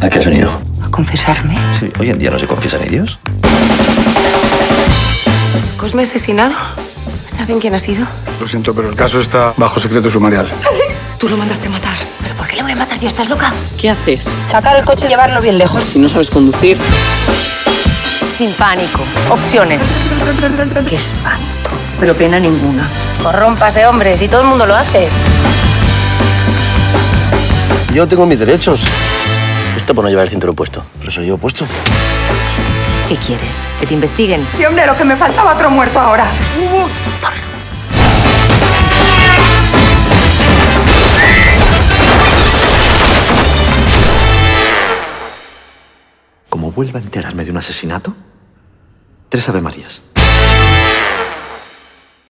¿A qué has venido? ¿A confesarme? Sí, hoy en día no se confiesa ni Dios. ¿Cosme asesinado? ¿Saben quién ha sido? Lo siento, pero el caso está bajo secreto sumarial. Tú lo mandaste matar. ¿Pero por qué le voy a matar yo? ¿Estás loca? ¿Qué haces? Sacar el coche y llevarlo bien lejos. Si no sabes conducir... Sin pánico. Opciones. Qué espanto. Pero pena ninguna. Corrómpase, hombre, si todo el mundo lo hace. Yo tengo mis derechos. Esto por no llevar el cinturón puesto. Pero se lo llevo puesto. ¿Qué quieres? ¿Que te investiguen? Sí, hombre, lo que me faltaba, otro muerto ahora. Como vuelva a enterarme de un asesinato, 3 Ave Marías.